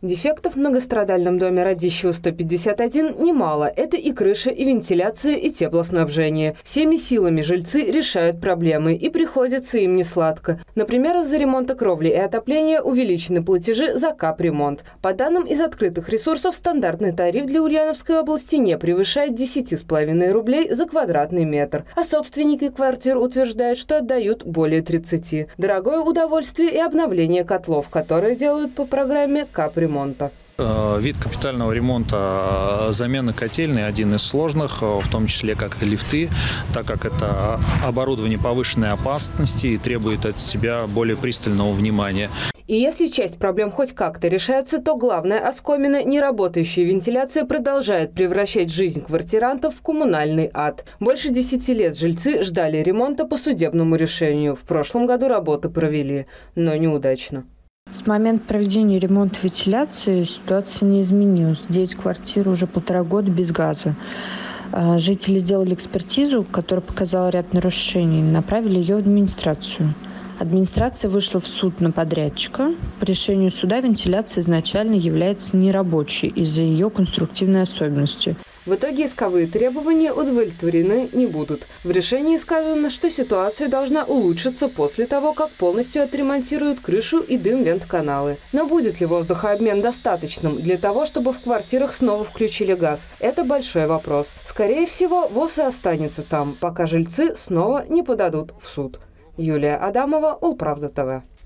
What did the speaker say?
Дефектов в многострадальном доме Радищева 151 немало. Это и крыша, и вентиляция, и теплоснабжение. Всеми силами жильцы решают проблемы, и приходится им несладко. Например, из-за ремонта кровли и отопления увеличены платежи за капремонт. По данным из открытых ресурсов, стандартный тариф для Ульяновской области не превышает 10,5 рублей за квадратный метр. А собственники квартир утверждают, что отдают более 30. Дорогое удовольствие и обновление котлов, которые делают по программе капремонт. Вид капитального ремонта замены котельной один из сложных, в том числе как и лифты, так как это оборудование повышенной опасности и требует от тебя более пристального внимания. И если часть проблем хоть как-то решается, то главная оскомина – неработающая вентиляция продолжает превращать жизнь квартирантов в коммунальный ад. Больше 10 лет жильцы ждали ремонта по судебному решению. В прошлом году работы провели, но неудачно. С момента проведения ремонта вентиляции ситуация не изменилась. Здесь квартира уже 1,5 года без газа. Жители сделали экспертизу, которая показала ряд нарушений, направили ее в администрацию. Администрация вышла в суд на подрядчика. По решению суда вентиляция изначально является нерабочей из-за ее конструктивной особенности. В итоге исковые требования удовлетворены не будут. В решении сказано, что ситуация должна улучшиться после того, как полностью отремонтируют крышу и дым-вентканалы. Но будет ли воздухообмен достаточным для того, чтобы в квартирах снова включили газ? Это большой вопрос. Скорее всего, ВОС и останется там, пока жильцы снова не подадут в суд. Юлия Адамова, Улправда ТВ.